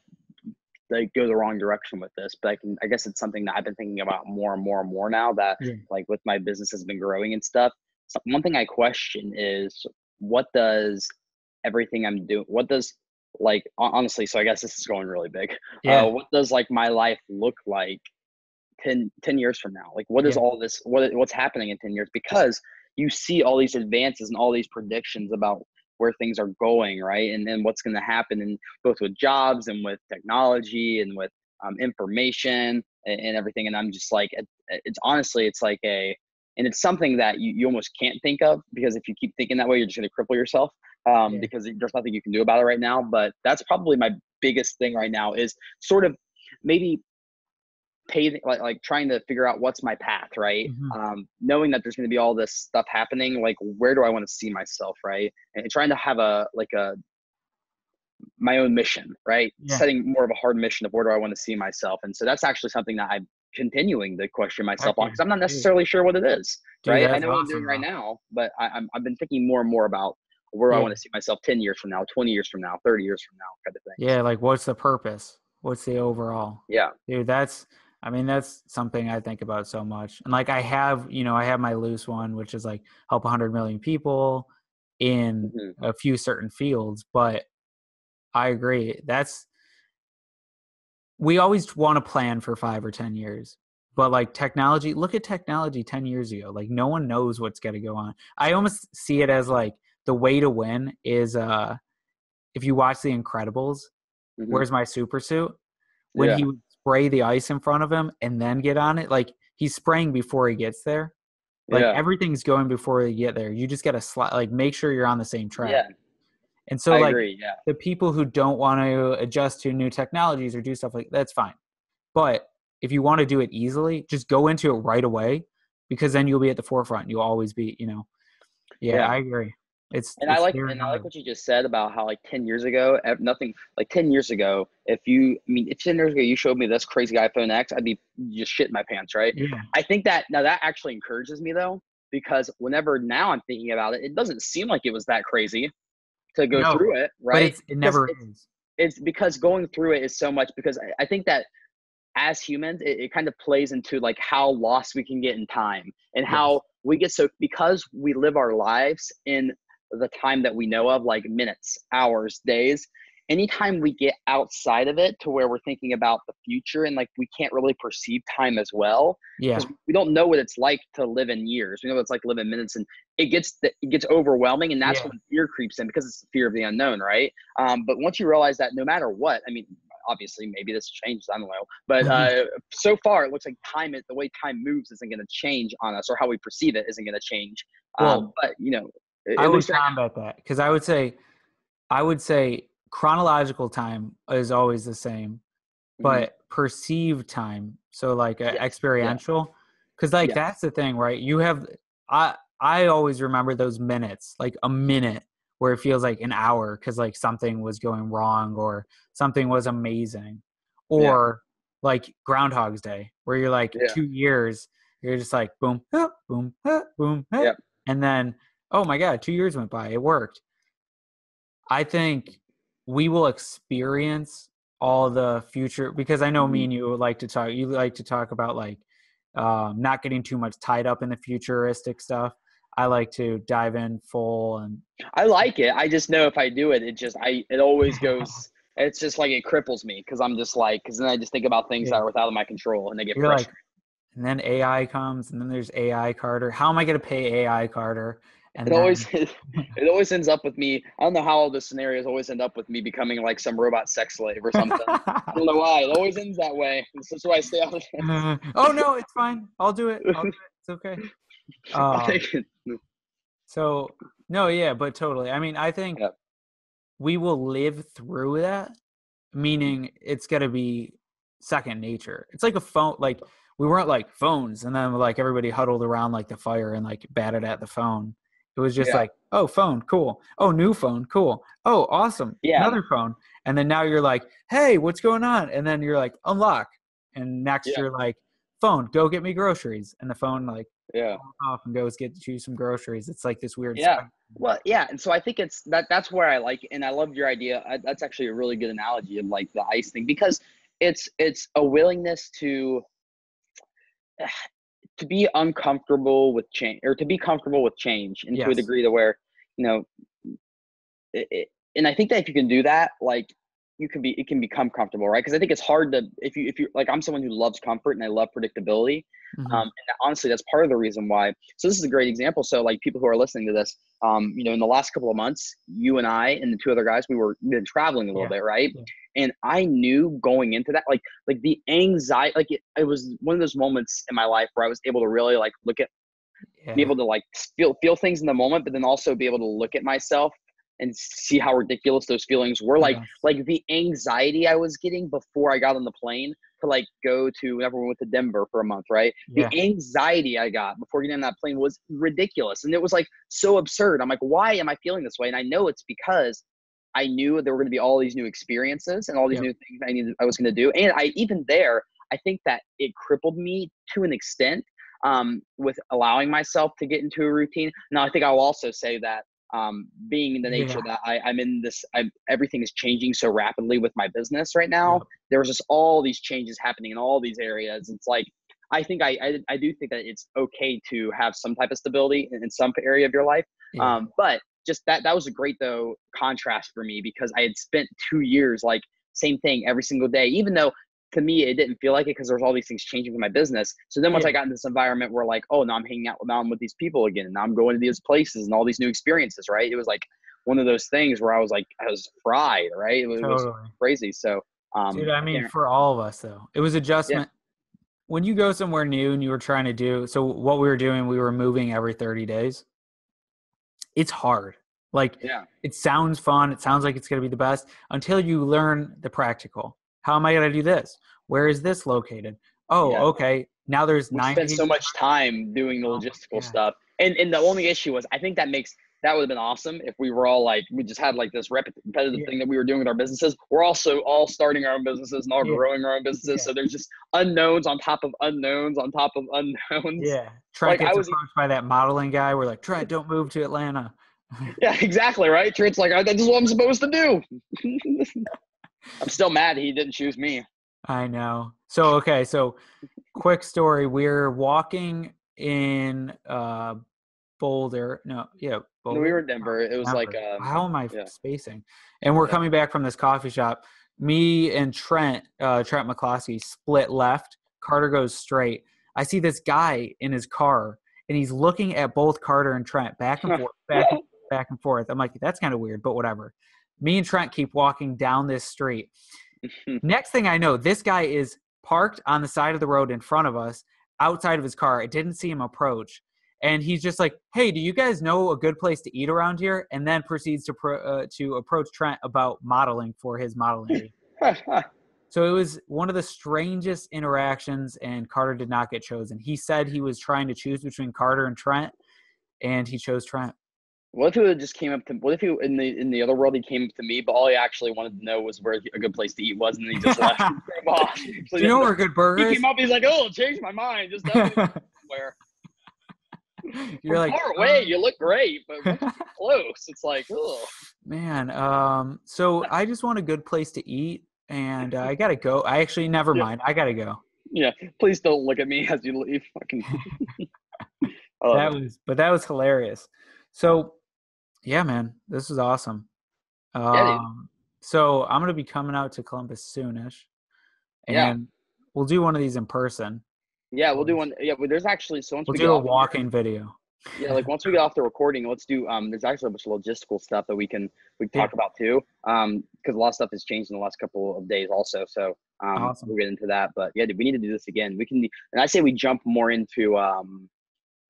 like go the wrong direction with this, but I can, I guess it's something that I've been thinking about more and more and more now that yeah. like with my business has been growing and stuff. So one thing I question is what does everything I'm doing, what does like, honestly, so I guess this is going really big. Yeah. Uh, what does like my life look like ten, ten years from now? Like what is yeah. all this, what what's happening in ten years? Because you see all these advances and all these predictions about where things are going, right? And then what's going to happen, and both with jobs and with technology and with um, information and, and everything. And I'm just like, it, it's honestly, it's like a, and it's something that you, you almost can't think of, because if you keep thinking that way, you're just going to cripple yourself um, yeah. because there's nothing you can do about it right now. But that's probably my biggest thing right now is sort of maybe paving, like, like trying to figure out what's my path, right? Mm-hmm. Um, knowing that there's going to be all this stuff happening, like where do I want to see myself, right? And trying to have a like a my own mission, right? Yeah. Setting more of a hard mission of where do I want to see myself. And so that's actually something that I'm continuing to question myself okay. on, because I'm not necessarily Dude. Sure what it is, Dude, right? I know what awesome I'm doing right now, but I, I'm I've been thinking more and more about where yeah. I want to see myself ten years from now, twenty years from now, thirty years from now, kind of thing. Yeah, like what's the purpose? What's the overall? Yeah, dude, that's. I mean, that's something I think about so much. And like I have, you know, I have my loose one, which is like help one hundred million people in mm-hmm. a few certain fields. But I agree. That's, we always want to plan for five or ten years. But like technology, look at technology ten years ago. Like no one knows what's going to go on. I almost see it as like the way to win is uh, if you watch The Incredibles, mm-hmm. Where's My Super Suit? When yeah. he would spray the ice in front of him and then get on it. Like he's spraying before he gets there. Like yeah. everything's going before you get there. You just got to slide, like make sure you're on the same track. Yeah. And so I like agree, yeah. the people who don't want to adjust to new technologies or do stuff like that's fine. But if you want to do it easily, just go into it right away, because then you'll be at the forefront. You'll always be, you know, yeah, yeah. I agree. It's and it's I like and I like what you just said about how like ten years ago, nothing like ten years ago. If you, I mean, if ten years ago you showed me this crazy iPhone X, I'd be just shitting my pants, right? Yeah. I think that now that actually encourages me though, because whenever now I'm thinking about it, it doesn't seem like it was that crazy to go no, through it, right? But it's, it never it's, is. It's because going through it is so much because I, I think that as humans, it, it kind of plays into like how lost we can get in time and yes. how we get so because we live our lives in the time that we know of, like minutes, hours, days, anytime we get outside of it to where we're thinking about the future and like we can't really perceive time as well. Yeah. Because we don't know what it's like to live in years. We know what it's like to live in minutes and it gets the, it gets overwhelming and that's yeah. when fear creeps in because it's the fear of the unknown, right? Um, but once you realize that no matter what, I mean, obviously maybe this changes, I don't know. But uh, so far it looks like time, the way time moves isn't going to change on us or how we perceive it isn't going to change. Um, well, but you know, It, I was talking about that because I would say, I would say chronological time is always the same, but mm-hmm. perceived time. So like yes. experiential, because yeah. like yeah. that's the thing, right? You have I I always remember those minutes, like a minute where it feels like an hour because like something was going wrong or something was amazing, or yeah. like Groundhog Day where you're like yeah. two years, you're just like boom, huh, boom, huh, boom, huh, yeah. and then. Oh my God, two years went by. It worked. I think we will experience all the future because I know me and you would like to talk. You like to talk about like um, not getting too much tied up in the futuristic stuff. I like to dive in full and I like it. I just know if I do it, it just, I, it always goes, it's just like, it cripples me. Cause I'm just like, cause then I just think about things yeah. that are without my control and they get frustrated. Like, and then A I comes and then there's A I Carter. How am I going to pay A I Carter? And it then, always it always ends up with me. I don't know how all the scenarios always end up with me becoming like some robot sex slave or something. I don't know why. It always ends that way. This is why I stay out of it. Uh, oh, no, it's fine. I'll do it. I'll do it. It's okay. Um, so, no, yeah, but totally. I mean, I think yeah. we will live through that, meaning it's going to be second nature. It's like a phone. Like we weren't like phones and then like everybody huddled around like the fire and like batted at the phone. It was just yeah. like, oh, phone, cool. Oh, new phone, cool. Oh, awesome, yeah. another phone. And then now you're like, hey, what's going on? And then you're like, unlock. And next yeah. you're like, phone, go get me groceries. And the phone like yeah. off and goes get you some groceries. It's like this weird yeah. stuff. Well, yeah. And so I think it's that. That's where I like, and I love your idea. I, that's actually a really good analogy of like the ice thing because it's it's a willingness to. Uh, to be uncomfortable with change or to be comfortable with change and yes. to a degree to where, you know, it, it, and I think that if you can do that, like you can be, it can become comfortable, right? Cause I think it's hard to, if you, if you like, I'm someone who loves comfort and I love predictability. Mm-hmm. Um, and honestly, that's part of the reason why, so this is a great example. So like people who are listening to this, um, you know, in the last couple of months, you and I, and the two other guys, we were been traveling a little yeah. bit. Right. Yeah. And I knew going into that, like, like the anxiety, like it, it was one of those moments in my life where I was able to really like, look at, yeah. be able to like feel, feel things in the moment, but then also be able to look at myself and see how ridiculous those feelings were. Like, yeah. like the anxiety I was getting before I got on the plane to like go to whenever we went to Denver for a month, right? Yeah. The anxiety I got before getting on that plane was ridiculous. And it was like so absurd. I'm like, why am I feeling this way? And I know it's because I knew there were going to be all these new experiences and all these yep. new things I needed, I was going to do. And I, even there, I think that it crippled me to an extent um, with allowing myself to get into a routine. Now, I think I'll also say that um, being in the nature yeah. that I, I'm in this, I'm, everything is changing so rapidly with my business right now. Yep. There was just all these changes happening in all these areas. It's like, I think I, I, I do think that it's okay to have some type of stability in, in some area of your life. Yeah. Um, but just that, that was a great though contrast for me because I had spent two years, like same thing every single day, even though to me, it didn't feel like it because there was all these things changing with my business. So then once yeah. I got in this environment where like, oh, now I'm hanging out now I'm with these people again, and now I'm going to these places and all these new experiences. Right. It was like one of those things where I was like, I was fried. Right. It was, totally. It was crazy. So, um, dude, I mean, yeah. for all of us though, it was adjustment. Yeah. When you go somewhere new and you were trying to do, so what we were doing, we were moving every thirty days. It's hard. Like yeah. it sounds fun. It sounds like it's going to be the best until you learn the practical. How am I going to do this? Where is this located? Oh, yeah. okay. Now there's we ninety. Spent so much time doing the logistical oh, yeah. stuff. And and the only issue was, I think that makes, that would have been awesome if we were all like, we just had like this repetitive yeah. thing that we were doing with our businesses. We're also all starting our own businesses and all yeah. growing our own businesses. Yeah. So there's just unknowns on top of unknowns on top of unknowns. Yeah. Trent like, gets I was, approached by that modeling guy. We're like, Trent, don't move to Atlanta. Yeah, exactly. Right. Trent's like, this is what I'm supposed to do. I'm still mad he didn't choose me. I know. So, okay. So quick story. We're walking in, uh, Boulder. No, yeah. Boulder. No, we were in Denver. It was Denver. like, um, how am I yeah. spacing? And we're yeah. coming back from this coffee shop. Me and Trent, uh, Trent McCloskey split left. Carter goes straight. I see this guy in his car and he's looking at both Carter and Trent back and forth, back, and, back and forth. I'm like, that's kind of weird, but whatever. Me and Trent keep walking down this street. Next thing I know, this guy is parked on the side of the road in front of us outside of his car. I didn't see him approach. And he's just like, hey, do you guys know a good place to eat around here? And then proceeds to pro, uh, to approach Trent about modeling for his modeling. So it was one of the strangest interactions, and Carter did not get chosen. He said he was trying to choose between Carter and Trent, and he chose Trent. What if he just came up to, what if he, in the in the other world, he came up to me, but all he actually wanted to know was where a good place to eat was, and then he just left. So you know where good burgers? He came up, he's like, oh, changed my mind. Just where. You're like, far away, um, you look great, but close. It's like, oh man. Um, so I just want a good place to eat, and uh, I gotta go. I actually, never yeah. mind. I gotta go. Yeah, please don't look at me as you leave. Fucking. Oh. That was, but that was hilarious. So, yeah, man, this is awesome. Um, yeah, so I'm gonna be coming out to Columbus soonish, and yeah. we'll do one of these in person. Yeah, we'll do one. Yeah, but there's actually, so once we'll we do a walk-in video. Yeah, like once we get off the recording, let's do. Um, there's actually a bunch of logistical stuff that we can we can talk yeah. about too. Um, because a lot of stuff has changed in the last couple of days, also. So um, awesome. We'll get into that. But yeah, we need to do this again. We can, and I say we jump more into um,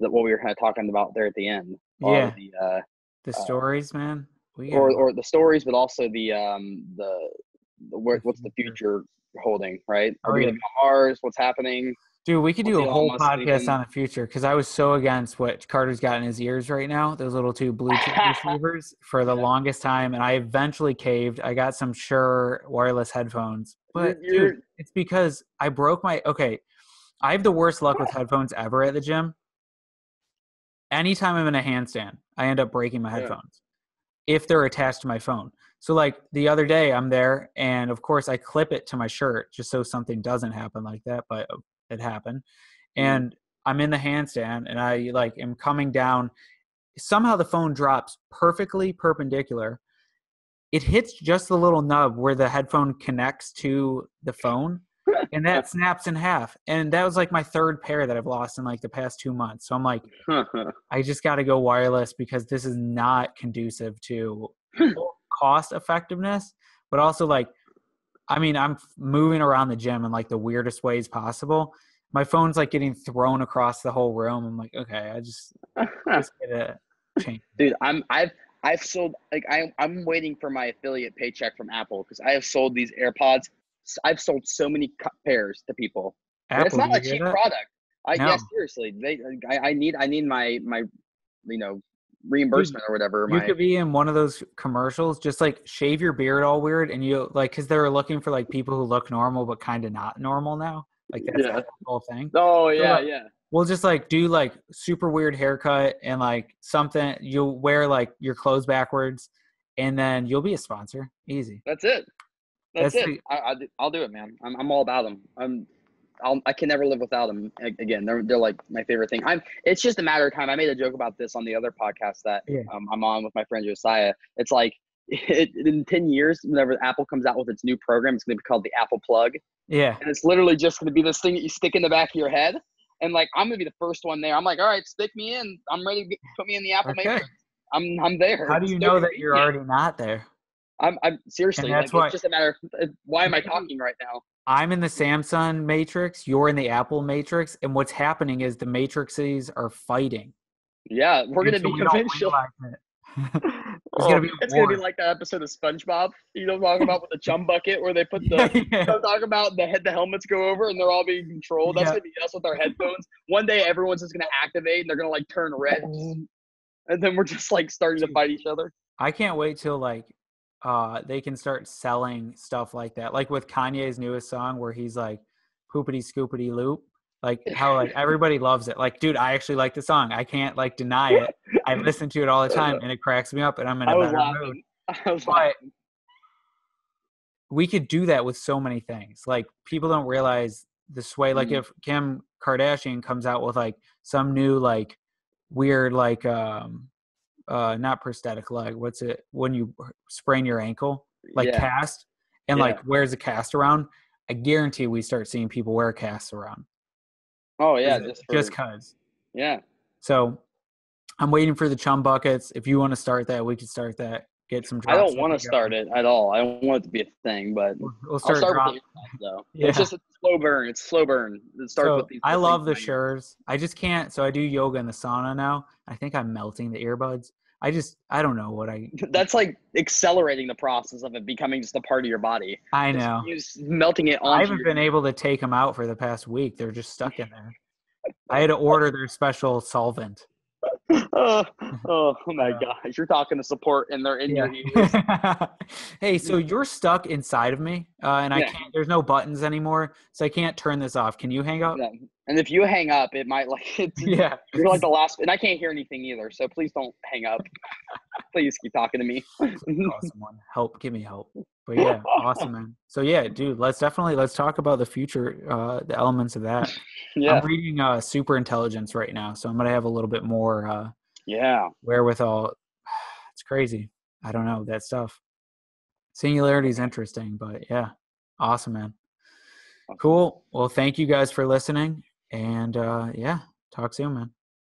that what we were kind of talking about there at the end. Yeah. The, uh, the stories, uh, man. We or or the stories, but also the um the, the what's the future holding, right? Are oh, we yeah. gonna become ours? What's happening? Dude, we could do a whole podcast even on the future, because I was so against what Carter's got in his ears right now, those little two Bluetooth receivers, for the yeah. longest time, and I eventually caved. I got some Shure wireless headphones, but you're, dude, it's because I broke my – okay, I have the worst luck with headphones ever at the gym. Anytime I'm in a handstand, I end up breaking my headphones yeah. if they're attached to my phone. So, like, the other day I'm there, and, of course, I clip it to my shirt just so something doesn't happen like that, but – it happened, and I'm in the handstand, and I like am coming down. Somehow the phone drops perfectly perpendicular. It hits just the little nub where the headphone connects to the phone, and that snaps in half. And that was like my third pair that I've lost in like the past two months. So I'm like, I just got to go wireless, because this is not conducive to cost effectiveness, but also like, I mean, I'm moving around the gym in like the weirdest ways possible. My phone's like getting thrown across the whole room. I'm like, okay, I just, just get a change. Dude, I'm I've I've sold like I I'm waiting for my affiliate paycheck from Apple, because I have sold these AirPods. I've sold so many pairs to people. Apple, it's not a cheap product. I no. yeah, seriously. They I, I need I need my my you know reimbursement or whatever. You my, could be in one of those commercials, just like shave your beard all weird, and you like, because they're looking for like people who look normal but kind of not normal now, like that's yeah. the whole thing. Oh yeah, so, like, yeah, we'll just like do like super weird haircut and like something. You'll wear like your clothes backwards, and then you'll be a sponsor. Easy. That's it. That's, that's it. The, I, I'll do it, man. I'm I'm all about them. I'm I'll, I can never live without them again. They're they're like my favorite thing. I'm. It's just a matter of time. I made a joke about this on the other podcast that yeah. um, I'm on with my friend Josiah. It's like it, in ten years, whenever Apple comes out with its new program, it's going to be called the Apple Plug. Yeah. And it's literally just going to be this thing that you stick in the back of your head. And like I'm going to be the first one there. I'm like, all right, stick me in. I'm ready to get, put me in the Apple okay. Matrix. I'm I'm there. How do you stick know that you're in. Already not there? I'm I'm seriously. Like, why, it's just a matter of why am I talking right now? I'm in the Samsung matrix, you're in the Apple matrix, and what's happening is the matrices are fighting. Yeah, we're going to so be conventional. It. It's going to be like that episode of SpongeBob, you know, talking about with the Chum Bucket where they put the, yeah. talk about the head, the helmets go over and they're all being controlled. That's yeah. going to be us with our headphones. One day everyone's just going to activate and they're going to like turn red. and then we're just like starting to fight each other. I can't wait till like uh they can start selling stuff like that, like with Kanye's newest song where he's like poopity scoopity loop, like how like everybody loves it. Like, dude, I actually like the song. I can't like deny it. I listen to it all the time and it cracks me up and I'm in a better mood. I was but we could do that with so many things. Like, people don't realize this way. Like, mm-hmm. if Kim Kardashian comes out with like some new like weird like um uh not prosthetic leg, what's it when you sprain your ankle, like yeah. cast and yeah. like wears a cast around, I guarantee we start seeing people wear casts around. Oh yeah, just for, just cause. Yeah. So I'm waiting for the chum buckets. If you want to start that, we can start that. Get some. I don't want to start it at all. I don't want it to be a thing, but we'll, we'll start, I'll start with the impact, though. Yeah. It's just a slow burn. It's slow burn. It starts so, with these. I love the Shures. I just can't. So I do yoga in the sauna now. I think I'm melting the earbuds. I just, I don't know what I. That's like accelerating the process of it becoming just a part of your body. I know. Just melting it on. I haven't been able to take them out for the past week. They're just stuck in there. I had to order their special solvent. oh, oh my gosh. You're talking to support and they're in yeah. your ears. Hey, so you're stuck inside of me uh, and I yeah. can't, there's no buttons anymore. So I can't turn this off. Can you hang up? Yeah. And if you hang up, it might like, it's, yeah, you're like the last, and I can't hear anything either. So please don't hang up. Please keep talking to me. Awesome one. Help. Give me help. But yeah, awesome, man. So yeah, dude, let's definitely, let's talk about the future, uh, the elements of that. Yeah. I'm reading uh, Super Intelligence right now. So I'm going to have a little bit more uh, yeah, wherewithal. It's crazy. I don't know that stuff. Singularity is interesting, but yeah. Awesome, man. Cool. Well, thank you guys for listening. And uh, yeah, talk soon, man.